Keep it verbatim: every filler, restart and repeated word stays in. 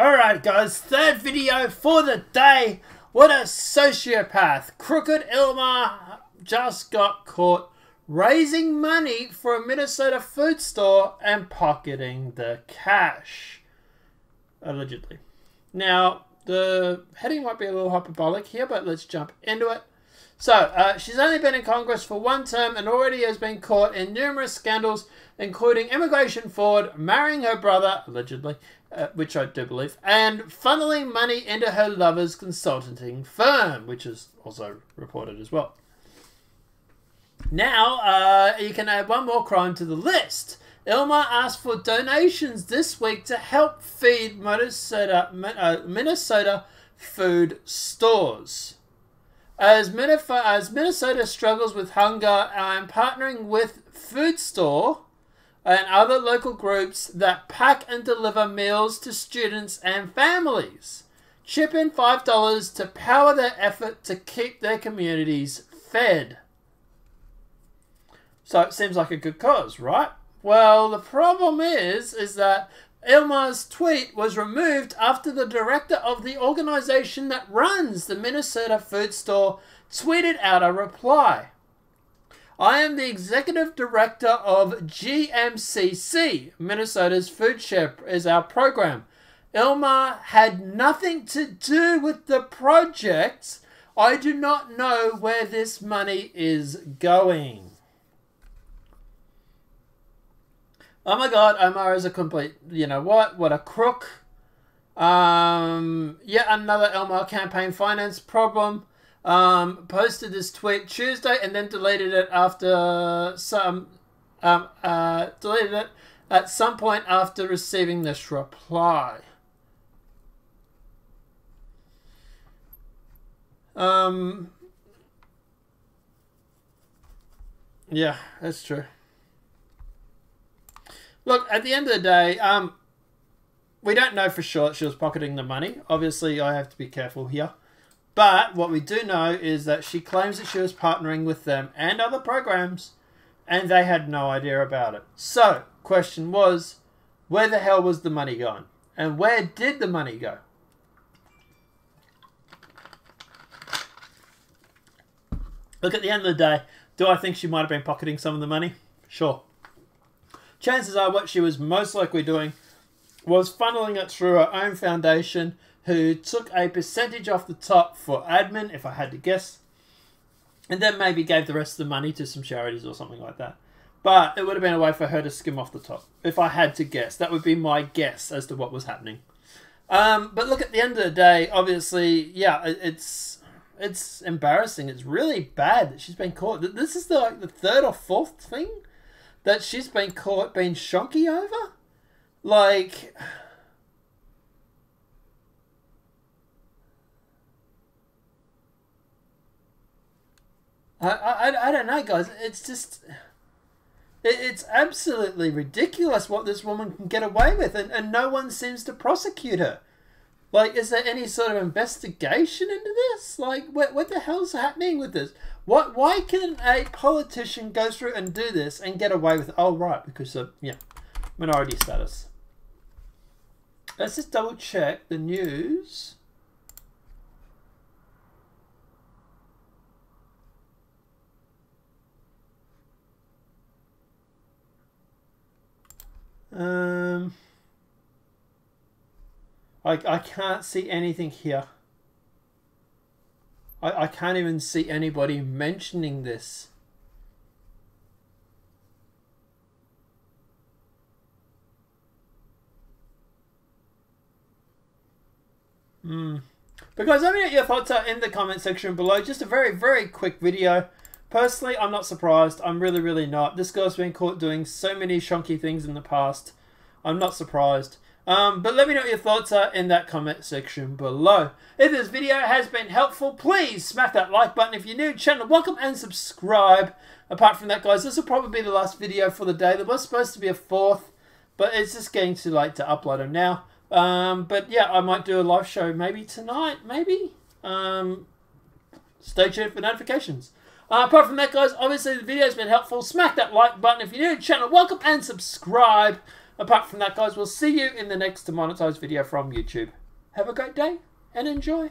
Alright guys, third video for the day. What a sociopath. Crooked Omar just got caught raising money for a Minnesota food store and pocketing the cash. Allegedly. Now, the heading might be a little hyperbolic here, but let's jump into it. So, uh, she's only been in Congress for one term and already has been caught in numerous scandals, including immigration fraud, marrying her brother, allegedly, uh, which I do believe, and funneling money into her lover's consulting firm, which is also reported as well. Now, uh, you can add one more crime to the list. Omar asked for donations this week to help feed Minnesota, uh, Minnesota food stores. As Minnesota struggles with hunger, I am partnering with FoodShare and other local groups that pack and deliver meals to students and families. Chip in five dollars to power their effort to keep their communities fed. So it seems like a good cause, right? Well, the problem is, is that Omar's tweet was removed after the director of the organization that runs the Minnesota food store tweeted out a reply. I am the executive director of G M C C. Minnesota's FoodShare is our program. Omar had nothing to do with the project. I do not know where this money is going. Oh my God, Omar is a complete, you know what, what a crook. Um, yet another Omar campaign finance problem. Um, posted this tweet Tuesday and then deleted it after some, um, uh, deleted it at some point after receiving this reply. Um, yeah, that's true. Look, at the end of the day, um, we don't know for sure that she was pocketing the money. Obviously, I have to be careful here. But what we do know is that she claims that she was partnering with them and other programs, and they had no idea about it. So, question was, where the hell was the money gone? And where did the money go? Look, at the end of the day, do I think she might have been pocketing some of the money? Sure. Chances are what she was most likely doing was funneling it through her own foundation, who took a percentage off the top for admin, if I had to guess, and then maybe gave the rest of the money to some charities or something like that. But it would have been a way for her to skim off the top, if I had to guess. That would be my guess as to what was happening. Um, but look, at the end of the day, obviously, yeah, it's it's embarrassing. It's really bad that she's been caught. This is the, like, the third or fourth thing that she's been caught being shonky over? Like, I, I, I don't know, guys. It's just, it, it's absolutely ridiculous what this woman can get away with, and, and no one seems to prosecute her. Like, is there any sort of investigation into this? Like, what, what the hell's happening with this? What? Why can a politician go through and do this and get away with it? Oh, right, because of, yeah, minority status. Let's just double check the news. Um... I, I can't see anything here. I, I can't even see anybody mentioning this. Hmm. But guys, let me know what your thoughts are in the comment section below. Just a very, very quick video. Personally, I'm not surprised. I'm really, really not. This girl's been caught doing so many shonky things in the past. I'm not surprised. Um, but let me know what your thoughts are in that comment section below. If this video has been helpful, please smack that like button. If you're new, channel, welcome and subscribe. Apart from that, guys, this will probably be the last video for the day. There was supposed to be a fourth, but it's just getting too late to upload them now. Um, but yeah, I might do a live show maybe tonight, maybe. Um, stay tuned for notifications. Uh, apart from that, guys, obviously the video has been helpful. Smack that like button. If you're new, channel, welcome and subscribe. Apart from that, guys, we'll see you in the next demonetized video from YouTube. Have a great day and enjoy.